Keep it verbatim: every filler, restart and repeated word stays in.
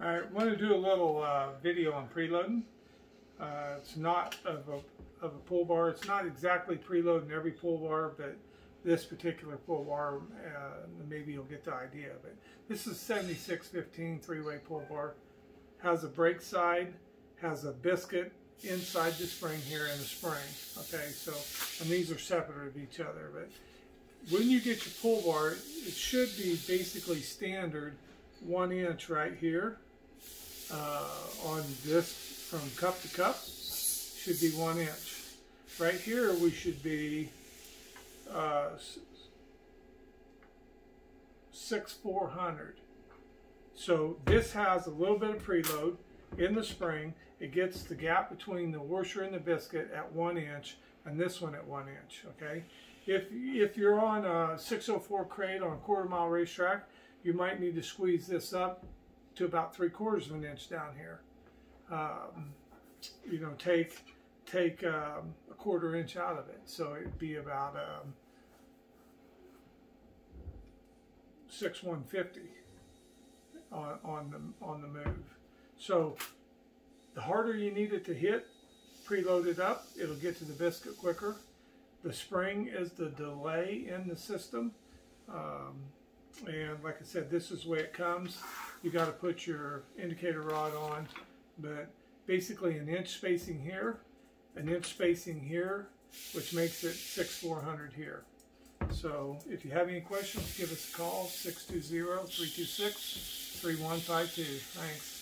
Alright, I want to do a little uh, video on preloading. Uh, it's not of a, of a pull bar. It's not exactly preloading every pull bar, but this particular pull bar, uh, maybe you'll get the idea of it. This is seventy-six fifteen three-way pull bar. Has a brake side, has a biscuit inside the spring here and a spring. Okay, so, and these are separate of each other, but when you get your pull bar, it should be basically standard one inch right here uh, on this from cup to cup should be one inch. Right here we should be uh, six four hundred. So this has a little bit of preload in the spring. It gets the gap between the washer and the biscuit at one inch and this one at one inch, okay? If, if you're on a six oh four crate on a quarter mile racetrack, you might need to squeeze this up to about three quarters of an inch down here. Um, you know, take take um, a quarter inch out of it. So it'd be about um, six one fifty on, on, the, on the move. So the harder you need it to hit, preload it up, it'll get to the biscuit quicker. The spring is the delay in the system. Um, And like I said, this is the way it comes. You got to put your indicator rod on, but basically an inch spacing here, an inch spacing here, which makes it six four hundred here. So if you have any questions, give us a call, six two zero, three two six, three one five two. Thanks.